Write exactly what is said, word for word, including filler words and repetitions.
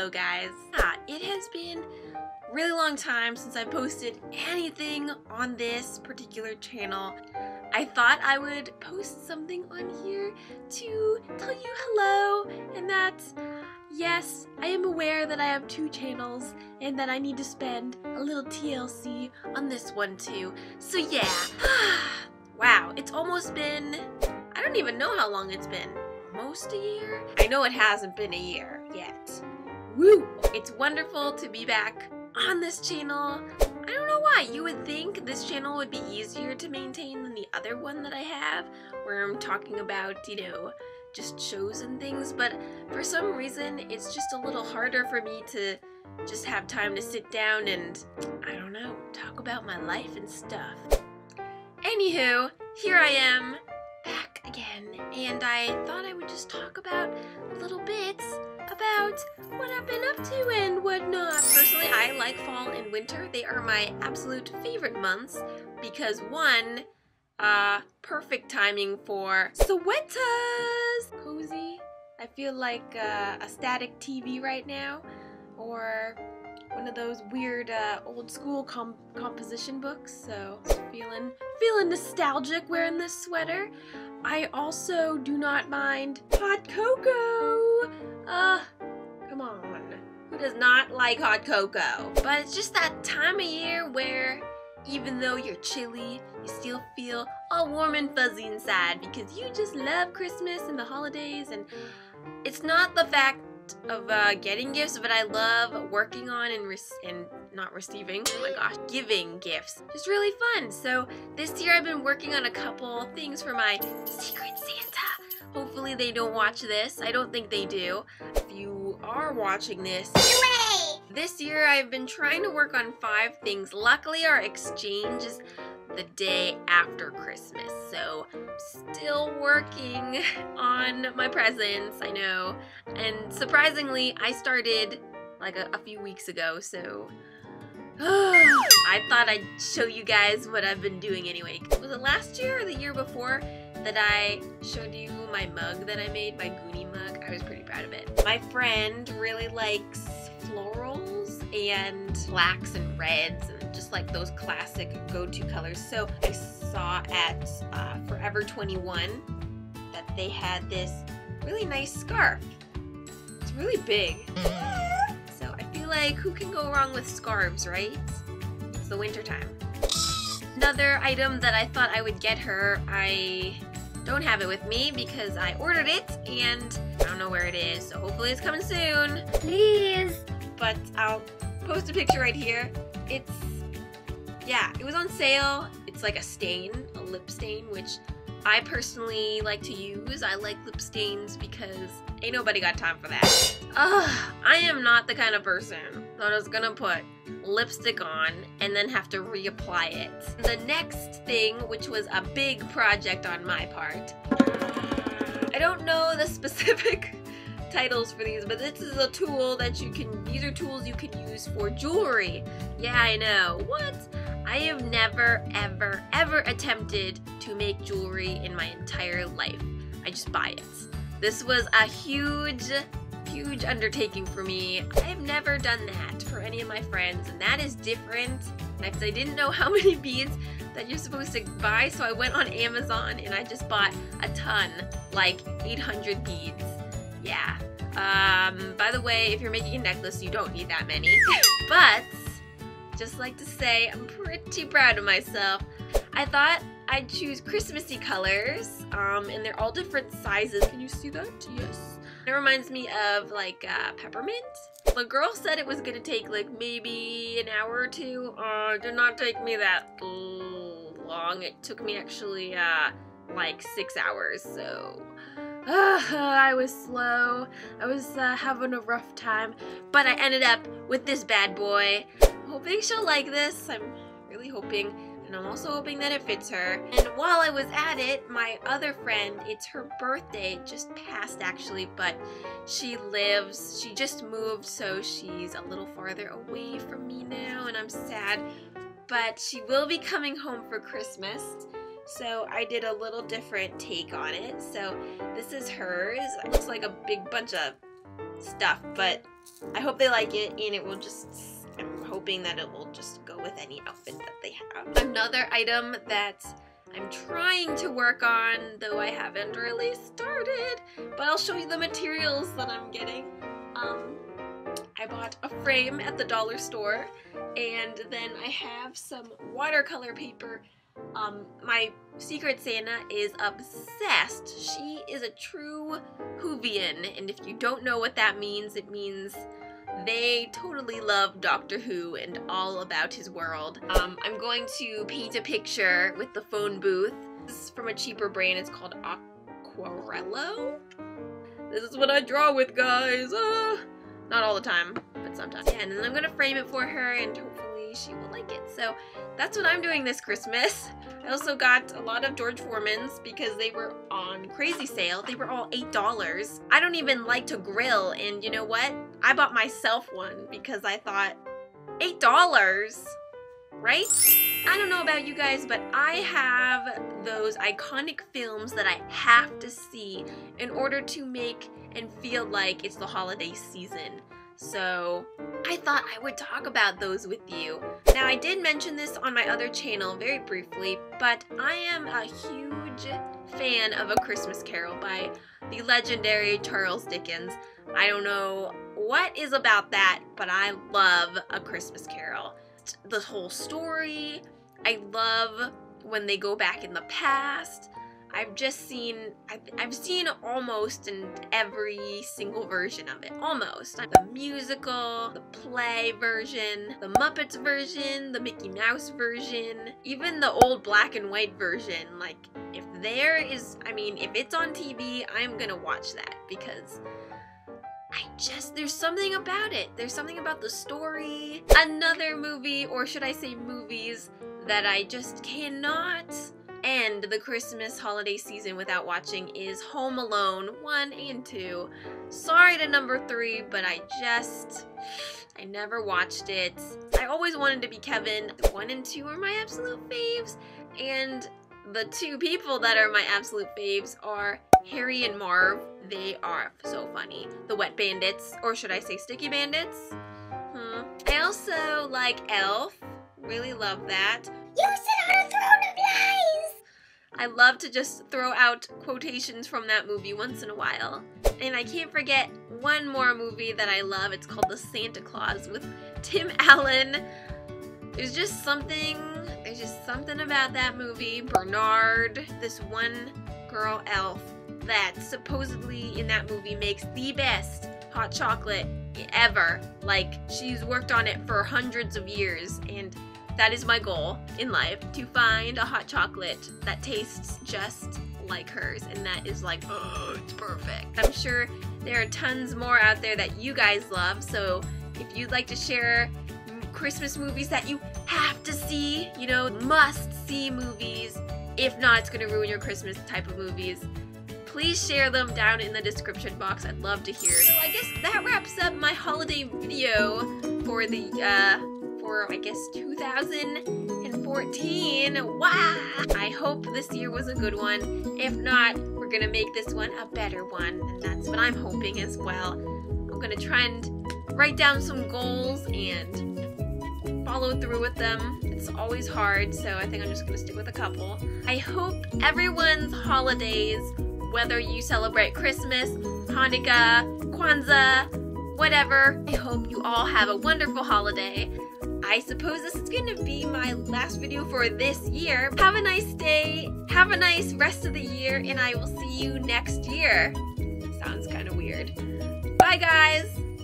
Hello guys! Yeah, it has been a really long time since I posted anything on this particular channel. I thought I would post something on here to tell you hello and that yes, I am aware that I have two channels and that I need to spend a little T L C on this one too. So yeah, wow, it's almost been, I don't even know how long it's been. Almost a year? I know it hasn't been a year yet. Woo! It's wonderful to be back on this channel. I don't know why. You would think this channel would be easier to maintain than the other one that I have, where I'm talking about, you know, just shows and things, but for some reason it's just a little harder for me to just have time to sit down and, I don't know, talk about my life and stuff. Anywho, here I am. Back again, and I thought I would just talk about little bits about what I've been up to and whatnot. Personally, I like fall and winter. They are my absolute favorite months because one, uh, perfect timing for sweaters. Cozy. I feel like uh, a static T V right now, or one of those weird uh, old school comp composition books, so feeling feeling nostalgic wearing this sweater. I also do not mind hot cocoa. Uh, come on, who does not like hot cocoa? But it's just that time of year where even though you're chilly, you still feel all warm and fuzzy inside because you just love Christmas and the holidays, and it's not the fact of uh, getting gifts, but I love working on and, and not receiving, oh my gosh, giving gifts. It's really fun. So this year I've been working on a couple things for my Secret Santa. Hopefully they don't watch this. I don't think they do. If you are watching this, hooray! This year I've been trying to work on five things. Luckily our exchange is the day after Christmas, so I'm still working on my presents, I know, and surprisingly I started like a, a few weeks ago, so I thought I'd show you guys what I've been doing anyway. Was it last year or the year before that I showed you my mug that I made, my Goonie mug? I was pretty proud of it. My friend really likes florals and blacks and reds and just like those classic go-to colors. So I saw at uh, Forever twenty-one that they had this really nice scarf. It's really big. So I feel like who can go wrong with scarves, right? It's the winter time. Another item that I thought I would get her, I don't have it with me because I ordered it and I don't know where it is. So hopefully it's coming soon. Please. But I'll post a picture right here. It's yeah, it was on sale. It's like a stain, a lip stain, which I personally like to use. I like lip stains because ain't nobody got time for that. Ugh, I am not the kind of person that is gonna put lipstick on and then have to reapply it. The next thing, which was a big project on my part, I don't know the specific titles for these, but this is a tool that you can, these are tools you can use for jewelry. Yeah, I know. What? I have never, ever, ever attempted to make jewelry in my entire life. I just buy it. This was a huge, huge undertaking for me. I've never done that for any of my friends, and that is different. Next, I didn't know how many beads that you're supposed to buy, so I went on Amazon and I just bought a ton, like eight hundred beads. Yeah. Um, by the way, if you're making a necklace, you don't need that many. But, just like to say, I'm pretty proud of myself. I thought I'd choose Christmassy colors, um, and they're all different sizes. Can you see that? Yes. It reminds me of, like, uh, peppermint. The girl said it was gonna take, like, maybe an hour or two. Uh, did not take me that long. It took me, actually, uh, like, six hours, so... Uh, I was slow. I was uh, having a rough time, but I ended up with this bad boy. I'm hoping she'll like this. I'm really hoping, and I'm also hoping that it fits her. And while I was at it, my other friend, it's her birthday, just passed actually, but she lives, she just moved, so she's a little farther away from me now, and I'm sad, but she will be coming home for Christmas. So I did a little different take on it. So this is hers. It looks like a big bunch of stuff, but I hope they like it, and it will just, I'm hoping that it will just go with any outfit that they have. Another item that I'm trying to work on, though I haven't really started, but I'll show you the materials that I'm getting. Um, I bought a frame at the dollar store, and then I have some watercolor paper. Um, my Secret Santa is obsessed. She is a true Whovian, and if you don't know what that means, it means they totally love Doctor Who and all about his world. Um, I'm going to paint a picture with the phone booth. This is from a cheaper brand, it's called Aquarello. This is what I draw with, guys! Uh, not all the time, but sometimes. And then I'm gonna frame it for her, and hopefully she will like it. So that's what I'm doing this Christmas. I also got a lot of George Foreman's because they were on crazy sale. They were all eight dollars. I don't even like to grill, and you know what? I bought myself one because I thought, eight dollars, right? I don't know about you guys, but I have those iconic films that I have to see in order to make and feel like it's the holiday season. So I thought I would talk about those with you. Now, I did mention this on my other channel very briefly, but I am a huge fan of A Christmas Carol by the legendary Charles Dickens. I don't know what is about that, but I love A Christmas Carol. The whole story, I love when they go back in the past. I've just seen, I've, I've seen almost in every single version of it, almost. The musical, the play version, the Muppets version, the Mickey Mouse version, even the old black and white version. Like, if there is, I mean, if it's on T V, I'm gonna watch that because I just, there's something about it. There's something about the story. Another movie, or should I say movies, that I just cannot end the Christmas holiday season without watching is Home Alone one and two. Sorry to number three, but I just, I never watched it. I always wanted to be Kevin. one and two are my absolute faves, and the two people that are my absolute faves are Harry and Marv. They are so funny. The Wet Bandits, or should I say Sticky Bandits? Hmm. I also like Elf. Really love that. You sit on a throne of lies! I love to just throw out quotations from that movie once in a while. And I can't forget one more movie that I love. It's called The Santa Claus with Tim Allen. There's just something, there's just something about that movie. Bernard, this one girl elf that supposedly in that movie makes the best hot chocolate ever. Like, she's worked on it for hundreds of years, and that is my goal in life, to find a hot chocolate that tastes just like hers, and that is like, oh, it's perfect. I'm sure there are tons more out there that you guys love, so if you'd like to share Christmas movies that you have to see, you know, must-see movies, if not it's going to ruin your Christmas type of movies, please share them down in the description box. I'd love to hear it. So I guess that wraps up my holiday video for the, uh, for I guess two thousand fourteen. Wow! I hope this year was a good one. If not, we're gonna make this one a better one, and that's what I'm hoping as well. I'm gonna try and write down some goals and follow through with them. It's always hard, so I think I'm just gonna stick with a couple. I hope everyone's holidays, whether you celebrate Christmas, Hanukkah, Kwanzaa, whatever, I hope you all have a wonderful holiday. I suppose this is going to be my last video for this year. Have a nice day, have a nice rest of the year, and I will see you next year. Sounds kind of weird. Bye, guys!